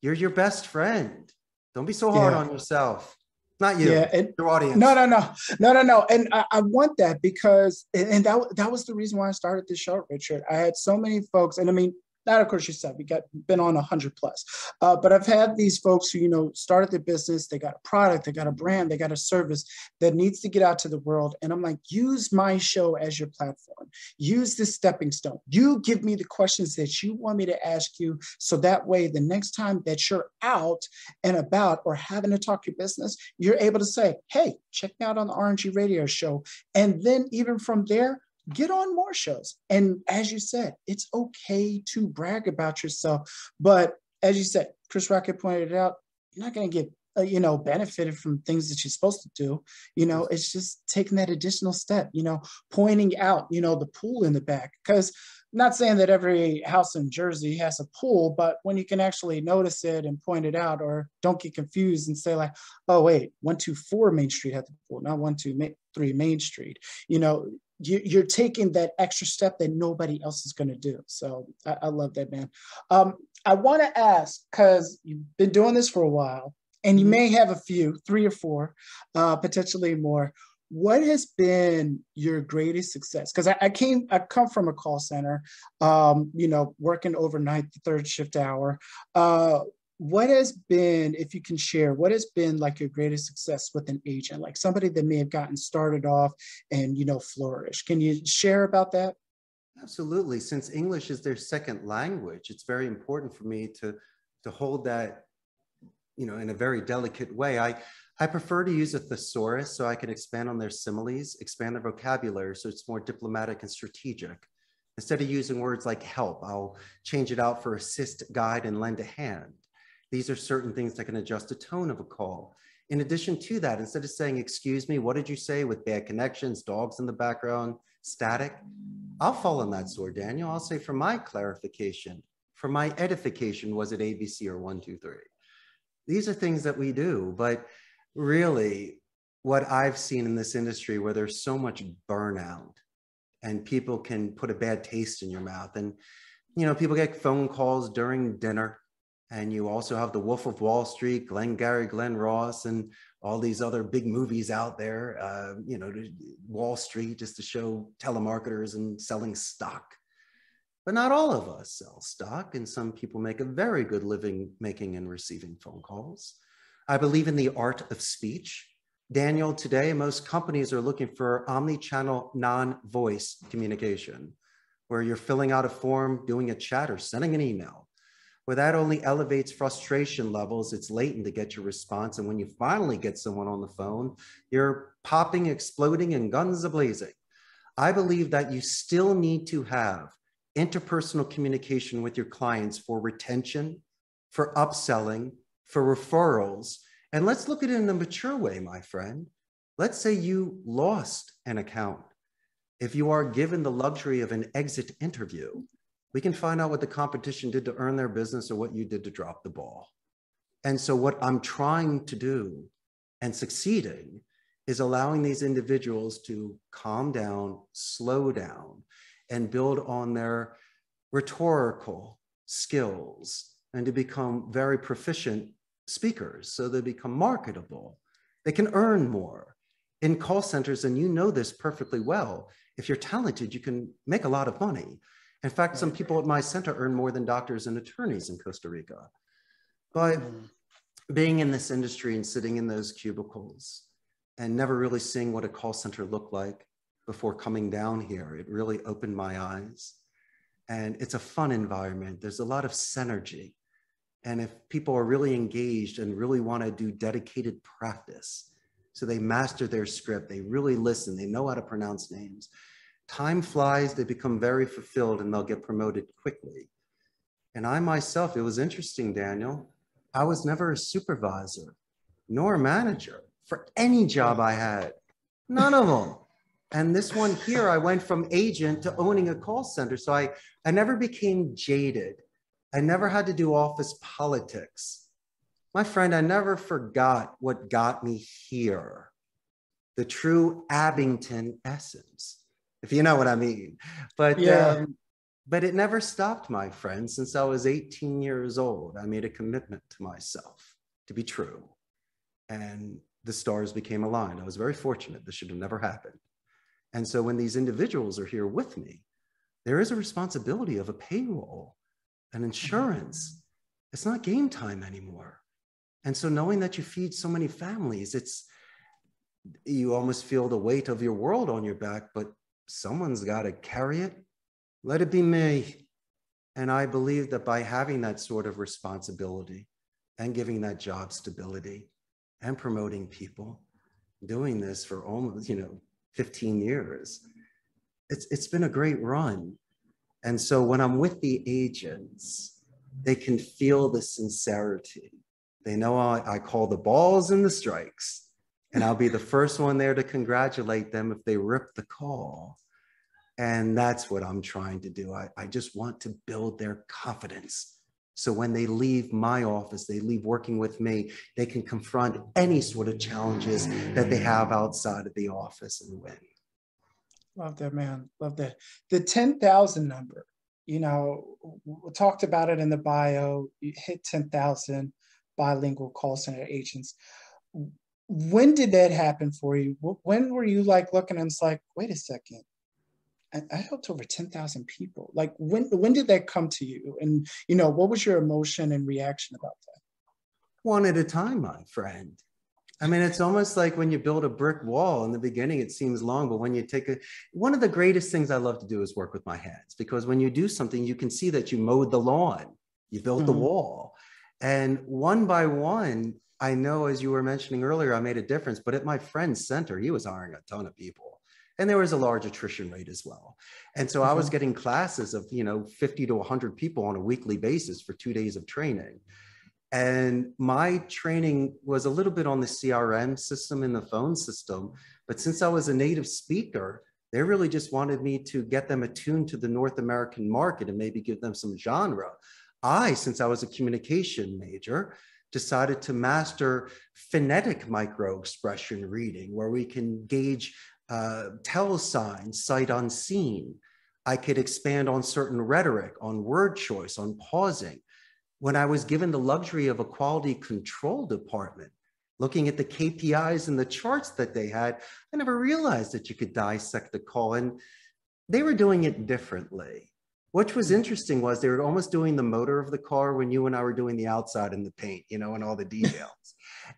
You're your best friend. Don't be so hard yeah. on yourself. Not you, yeah, and your audience. No, no, no, no, no, no. And I, I want that because, and, and that that was the reason why I started this show, Richard. I had so many folks, and I mean, not of course you said we got been on a hundred plus, uh, but I've had these folks who you know started their business, they got a product, they got a brand, they got a service that needs to get out to the world, and I'm like, use my show as your platform, use this stepping stone. You give me the questions that you want me to ask you, so that way the next time that you're out and about or having to talk your business, you're able to say, hey, check me out on the R N G Radio Show, and then even from there, get on more shows. And as you said, it's okay to brag about yourself. But as you said, Chris Rock pointed it out, you're not going to get, uh, you know, benefited from things that you're supposed to do. You know, it's just taking that additional step, you know, pointing out, you know, the pool in the back. Because I'm not saying that every house in Jersey has a pool, but when you can actually notice it and point it out, or don't get confused and say like, oh, wait, one two four Main Street has the pool, not one two three Main Street, you know. You're taking that extra step that nobody else is going to do. So I, I love that, man. Um, I want to ask, because you've been doing this for a while, and you may have a few, three or four, uh, potentially more. What has been your greatest success? Because I, I came, I come from a call center, um, you know, working overnight, the third shift hour. Uh, what has been, if you can share, what has been like your greatest success with an agent, like somebody that may have gotten started off and, you know, flourish? Can you share about that? Absolutely. Since English is their second language, it's very important for me to, to hold that, you know, in a very delicate way. I, I prefer to use a thesaurus so I can expand on their similes, expand their vocabulary, so it's more diplomatic and strategic. Instead of using words like help, I'll change it out for assist, guide, and lend a hand. These are certain things that can adjust the tone of a call. In addition to that, instead of saying, excuse me, what did you say, with bad connections, dogs in the background, static, I'll fall on that sword, Daniel. I'll say, for my clarification, for my edification, was it A B C or one, two, three? These are things that we do, but really what I've seen in this industry where there's so much burnout and people can put a bad taste in your mouth. And, you know, people get phone calls during dinner. And you also have the Wolf of Wall Street, Glengarry Glen Ross, and all these other big movies out there, uh, you know, Wall Street, just to show telemarketers and selling stock. But not all of us sell stock, and some people make a very good living making and receiving phone calls. I believe in the art of speech. Daniel, today, most companies are looking for omni-channel non-voice communication, where you're filling out a form, doing a chat, or sending an email. Where that only elevates frustration levels, it's latent to get your response. And when you finally get someone on the phone, you're popping, exploding, and guns a-blazing. I believe that you still need to have interpersonal communication with your clients for retention, for upselling, for referrals. And let's look at it in a mature way, my friend. Let's say you lost an account. If you are given the luxury of an exit interview, we can find out what the competition did to earn their business or what you did to drop the ball. And so what I'm trying to do and succeeding is allowing these individuals to calm down, slow down, and build on their rhetorical skills and to become very proficient speakers so they become marketable. They can earn more. In call centers, and you know this perfectly well, if you're talented, you can make a lot of money. In fact, some people at my center earn more than doctors and attorneys in Costa Rica. But being in this industry and sitting in those cubicles and never really seeing what a call center looked like before coming down here, it really opened my eyes. And it's a fun environment. There's a lot of synergy. And if people are really engaged and really want to do dedicated practice, so they master their script, they really listen, they know how to pronounce names. Time flies, they become very fulfilled, and they'll get promoted quickly. And I myself, it was interesting, Daniel, I was never a supervisor nor a manager for any job I had, none of them. And this one here, I went from agent to owning a call center. So I, I never became jaded. I never had to do office politics. My friend, I never forgot what got me here, the true Abington essence. If you know what I mean. But yeah. um, But it never stopped, my friend. Since I was eighteen years old, I made a commitment to myself to be true. And the stars became aligned. I was very fortunate. This should have never happened. And so when these individuals are here with me, there is a responsibility of a payroll, an insurance. It's not game time anymore. And so knowing that you feed so many families, it's, you almost feel the weight of your world on your back, but someone's got to carry it. Let it be me. And I believe that by having that sort of responsibility and giving that job stability and promoting people, doing this for almost, you know, fifteen years, it's, it's been a great run. And so when I'm with the agents, they can feel the sincerity. They know I, I call the balls and the strikes, and I'll be the first one there to congratulate them if they rip the call. And that's what I'm trying to do. I, I just want to build their confidence. So when they leave my office, they leave working with me, they can confront any sort of challenges that they have outside of the office and win. Love that, man. Love that. The ten thousand number, you know, we talked about it in the bio. You hit ten thousand bilingual call center agents. When did that happen for you? When were you like looking and it's like, wait a second, I helped over ten thousand people. Like when, when did that come to you? And, you know, what was your emotion and reaction about that? One at a time, my friend. I mean, it's almost like when you build a brick wall. In the beginning, it seems long, but when you take a, one of the greatest things I love to do is work with my hands, because when you do something, you can see that you mowed the lawn, you built mm-hmm. the wall. And one by one, I know, as you were mentioning earlier, I made a difference, but at my friend's center, he was hiring a ton of people. And there was a large attrition rate as well. And so mm-hmm. I was getting classes of, you know, fifty to a hundred people on a weekly basis for two days of training. And my training was a little bit on the C R M system and the phone system. But since I was a native speaker, they really just wanted me to get them attuned to the North American market and maybe give them some genre. I, since I was a communication major, decided to master phonetic micro-expression reading, where we can gauge Uh, tell signs, sight unseen. I could expand on certain rhetoric, on word choice, on pausing. When I was given the luxury of a quality control department, looking at the K P Is and the charts that they had, I never realized that you could dissect the call, and they were doing it differently. What was interesting was they were almost doing the motor of the car when you and I were doing the outside and the paint, you know, and all the details.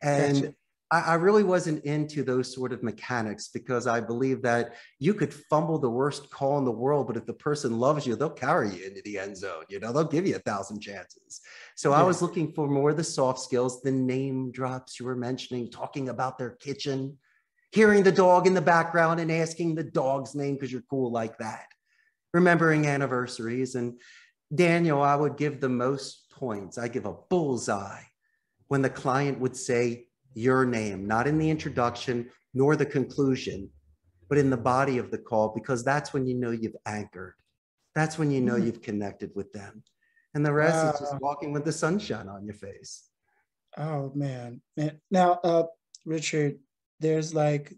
And gotcha. I really wasn't into those sort of mechanics, because I believe that you could fumble the worst call in the world, but if the person loves you, they'll carry you into the end zone. You know, they'll give you a thousand chances. So yeah. I was looking for more of the soft skills, the name drops you were mentioning, talking about their kitchen, hearing the dog in the background and asking the dog's name because you're cool like that, remembering anniversaries. And Daniel, I would give the most points. I give a bullseye when the client would say your name, not in the introduction, nor the conclusion, but in the body of the call, because that's when you know you've anchored. That's when you know mm-hmm. you've connected with them. And the rest uh, is just walking with the sunshine on your face. Oh, man. man. Now, uh, Richard, there's like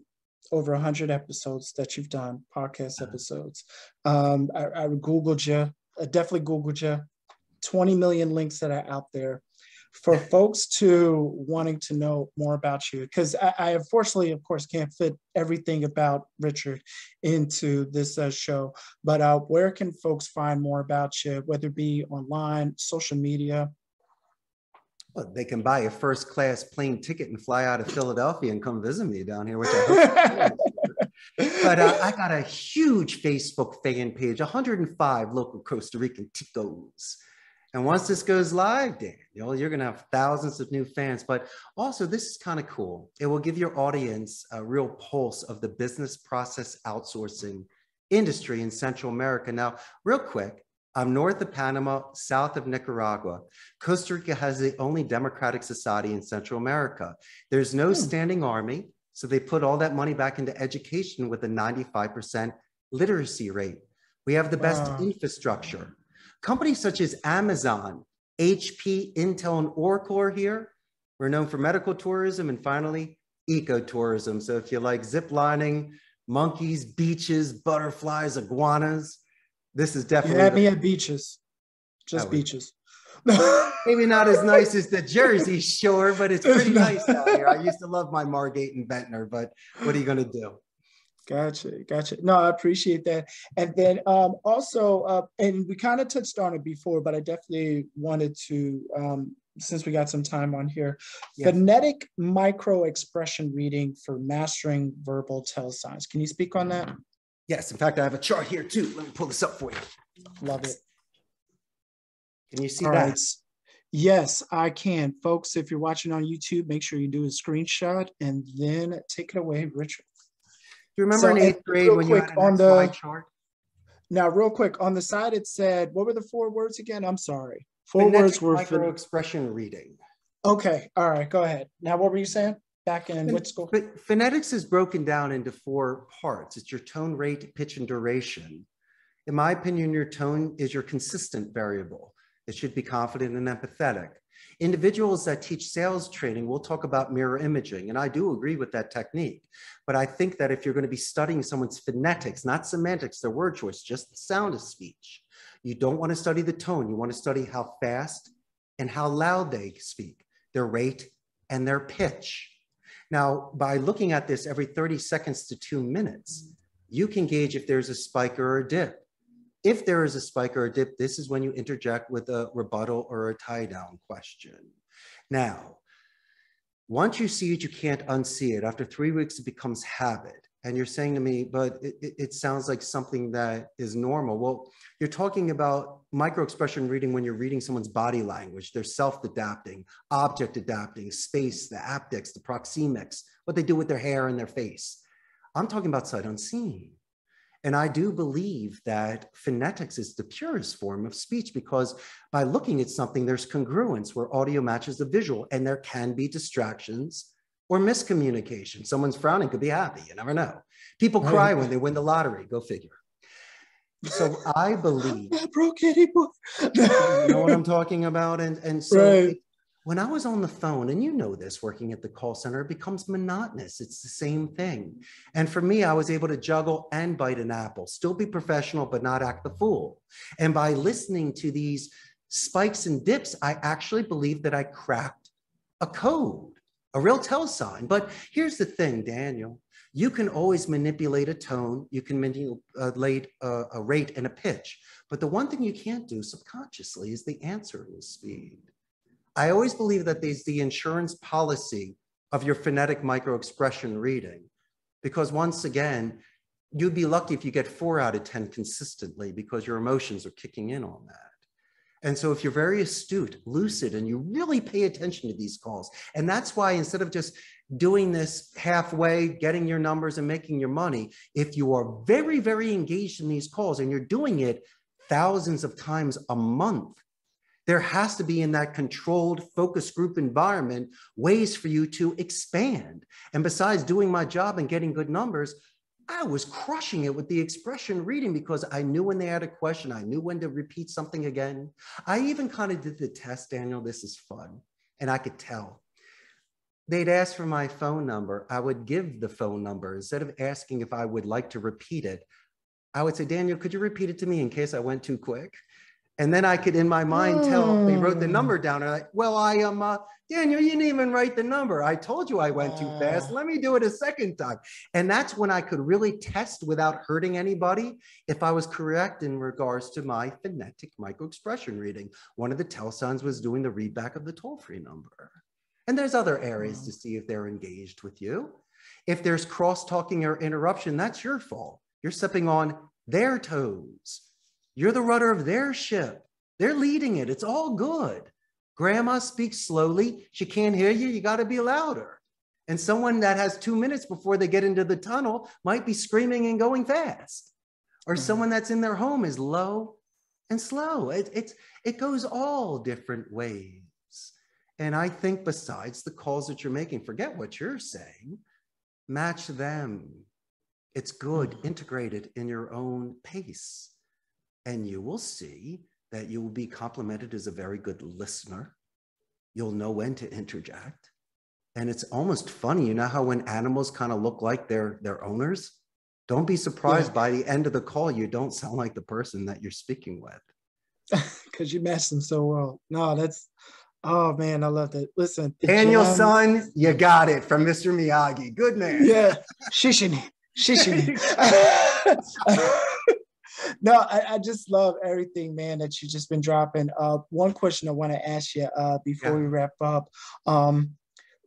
over one hundred episodes that you've done, podcast episodes. Um, I, I Googled you. I definitely Googled you. twenty million links that are out there. For folks to wanting to know more about you, because I, I unfortunately, of course, can't fit everything about Richard into this uh, show, but uh, where can folks find more about you, whether it be online, social media? Well, they can buy a first-class plane ticket and fly out of Philadelphia and come visit me down here, which I hope. But uh, I got a huge Facebook fan page, one hundred five local Costa Rican ticos. And once this goes live, Daniel, you're going to have thousands of new fans. But also, this is kind of cool. It will give your audience a real pulse of the business process outsourcing industry in Central America. Now, real quick, I'm north of Panama, south of Nicaragua. Costa Rica has the only democratic society in Central America. There's no standing army, so they put all that money back into education with a ninety-five percent literacy rate. We have the best wow. infrastructure. Companies such as Amazon, H P, Intel, and Oracle are here. We're known for medical tourism and finally, ecotourism. So if you like ziplining, monkeys, beaches, butterflies, iguanas, This is definitely. You had me at beaches, just beaches. Maybe not as nice as the Jersey Shore, but it's pretty nice down here. I used to love my Margate and Ventnor, but what are you going to do? Gotcha. Gotcha. No, I appreciate that. And then um, also, uh, and we kind of touched on it before, but I definitely wanted to, um, since we got some time on here, yes. Phonetic micro expression reading for mastering verbal tell signs. Can you speak on that? Yes. In fact, I have a chart here too. Let me pull this up for you. Love it. Can you see All that? Right. Yes, I can. Folks, if you're watching on YouTube, make sure you do a screenshot and then take it away, Richard. Do you remember so, in eighth grade when you had an on the chart? Now, real quick, on the side it said, what were the four words again? I'm sorry. Four Phonetic words were micro expression reading. Okay. All right. Go ahead. Now, what were you saying? Back in what school? Phonetics is broken down into four parts. It's your tone, rate, pitch, and duration. In my opinion, your tone is your consistent variable. It should be confident and empathetic. Individuals that teach sales training will talk about mirror imaging, and I do agree with that technique. But I think that if you're going to be studying someone's phonetics, not semantics, their word choice, just the sound of speech, you don't want to study the tone. You want to study how fast and how loud they speak, their rate and their pitch. Now, by looking at this every thirty seconds to two minutes, you can gauge if there's a spike or a dip. If there is a spike or a dip, this is when you interject with a rebuttal or a tie-down question. Now, once you see it, you can't unsee it. After three weeks, it becomes habit. And you're saying to me, but it, it sounds like something that is normal. Well, you're talking about micro-expression reading when you're reading someone's body language, their self-adapting, object-adapting, space, the aptics, the proxemics, what they do with their hair and their face. I'm talking about sight unseen. And I do believe that phonetics is the purest form of speech because by looking at something, there's congruence where audio matches the visual and there can be distractions or miscommunication. Someone's frowning could be happy, you never know. People cry when they win the lottery, go figure. So I believe- I'm not broke anymore. You know what I'm talking about? And, and so right. When I was on the phone, and you know this, working at the call center, it becomes monotonous. It's the same thing. And for me, I was able to juggle and bite an apple, still be professional, but not act the fool. And by listening to these spikes and dips, I actually believe that I cracked a code, a real tell sign. But here's the thing, Daniel, you can always manipulate a tone. You can manipulate a, a rate and a pitch. But the one thing you can't do subconsciously is the answer with speed. I always believe that there's the insurance policy of your phonetic microexpression reading, because once again, you'd be lucky if you get four out of ten consistently because your emotions are kicking in on that. And so if you're very astute, lucid, and you really pay attention to these calls, and that's why instead of just doing this halfway, getting your numbers and making your money, if you are very, very engaged in these calls and you're doing it thousands of times a month, there has to be in that controlled focus group environment ways for you to expand. And besides doing my job and getting good numbers, I was crushing it with the expression reading because I knew when they had a question, I knew when to repeat something again. I even kind of did the test, Daniel, this is fun. And I could tell. They'd ask for my phone number. I would give the phone number. Instead of asking if I would like to repeat it, I would say, Daniel, could you repeat it to me in case I went too quick? And then I could, in my mind, tell they wrote the number down. And I, well, I am, um, uh, Daniel, you didn't even write the number. I told you I went too fast. Let me do it a second time. And that's when I could really test without hurting anybody if I was correct in regards to my phonetic microexpression reading. One of the tell signs was doing the read back of the toll-free number. And there's other areas to see if they're engaged with you. If there's cross-talking or interruption, that's your fault. You're stepping on their toes. You're the rudder of their ship. They're leading it. It's all good. Grandma speaks slowly. She can't hear you. You got to be louder. And someone that has two minutes before they get into the tunnel might be screaming and going fast. Or someone that's in their home is low and slow. It, it, it goes all different ways. And I think besides the calls that you're making, forget what you're saying, match them. It's good. Integrate it in your own pace. And you will see that you will be complimented as a very good listener. You'll know when to interject. And it's almost funny. You know how when animals kind of look like their, their owners? Don't be surprised yeah. by the end of the call, you don't sound like the person that you're speaking with. Because you matched them so well. No, that's, oh man, I love that. Listen. Daniel, jam, son, you got it from Mister Miyagi. Good man. Yeah, shishini, shishini. No, I, I just love everything, man, that you've just been dropping. Uh, one question I want to ask you uh, before yeah. we wrap up. Um,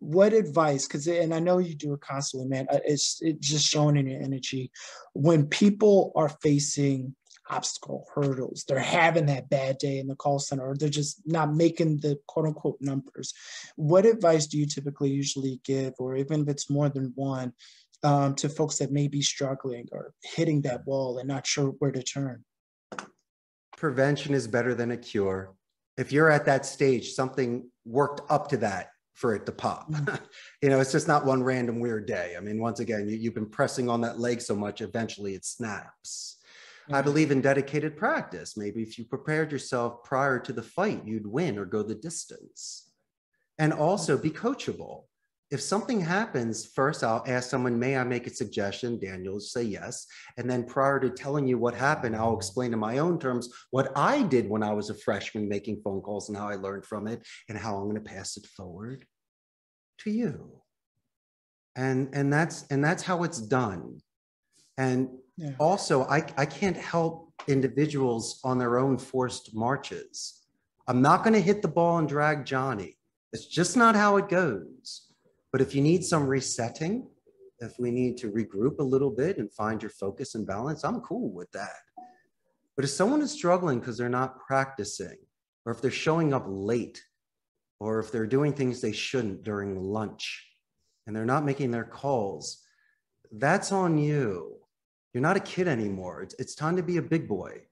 What advice, because, and I know you do it constantly, man, it's, it's just shown in your energy. When people are facing obstacle hurdles, they're having that bad day in the call center, or they're just not making the quote unquote numbers. What advice do you typically usually give, or even if it's more than one, um, to folks that may be struggling or hitting that wall and not sure where to turn? Prevention is better than a cure. If you're at that stage, something worked up to that for it to pop. You know, it's just not one random weird day. I mean, once again, you, you've been pressing on that leg so much, eventually it snaps. Mm-hmm. I believe in dedicated practice. Maybe if you prepared yourself prior to the fight, you'd win or go the distance. And also be coachable. If something happens, first I'll ask someone, may I make a suggestion? Daniel will say yes. And then prior to telling you what happened, I'll explain in my own terms what I did when I was a freshman making phone calls and how I learned from it and how I'm going to pass it forward to you. And, and, that's, and that's how it's done. And yeah. also, I, I can't help individuals on their own forced marches. I'm not going to hit the ball and drag Johnny. It's just not how it goes. But if you need some resetting, if we need to regroup a little bit and find your focus and balance, I'm cool with that. But if someone is struggling because they're not practicing, or if they're showing up late, or if they're doing things they shouldn't during lunch, and they're not making their calls, that's on you. You're not a kid anymore. It's, it's time to be a big boy.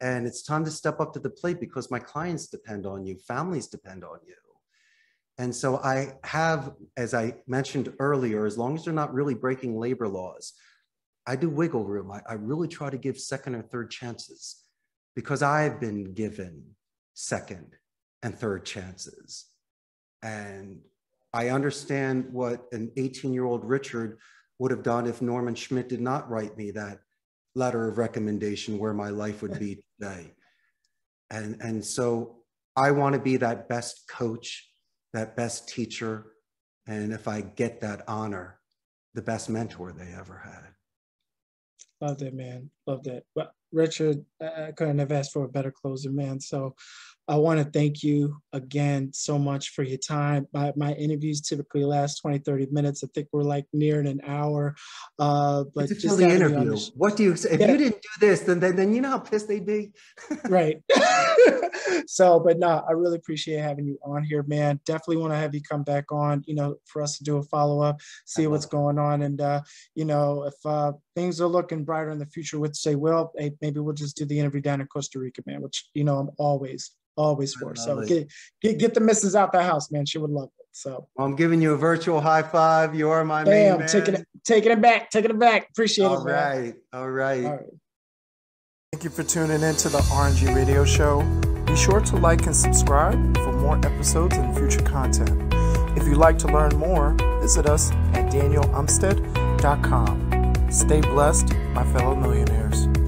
And it's time to step up to the plate because my clients depend on you. Families depend on you. And so I have, as I mentioned earlier, as long as they're not really breaking labor laws, I do wiggle room. I, I really try to give second or third chances because I've been given second and third chances. And I understand what an eighteen-year-old Richard would have done if Norman Schmidt did not write me that letter of recommendation, where my life would be today. And, and so I want to be that best coach, that best teacher, and if I get that honor, the best mentor they ever had. Love that, man. Love that. Well, Richard, I couldn't have asked for a better closer, man. So I want to thank you again so much for your time. My, my interviews typically last twenty, thirty minutes. I think we're like near an hour. Uh, but it's just the interview. What do you say? If yeah. you didn't do this, then, then, then you know how pissed they'd be. Right. So, but no, I really appreciate having you on here, man. Definitely want to have you come back on, you know, for us to do a follow-up, see what's going on. And, uh, you know, if uh, things are looking brighter in the future, which they will, hey, maybe we'll just do the interview down in Costa Rica, man, which, you know, I'm always, always for. So get, get, get the missus out the house, man. She would love it. So I'm giving you a virtual high five. You are my Damn, main man. Taking it, taking it back, taking it back. Appreciate all it, right, man. All right. All right. Thank you for tuning in to the R N G Radio Show. Be sure to like and subscribe for more episodes and future content. If you'd like to learn more, visit us at daniel umstead dot com. Stay blessed, my fellow millionaires.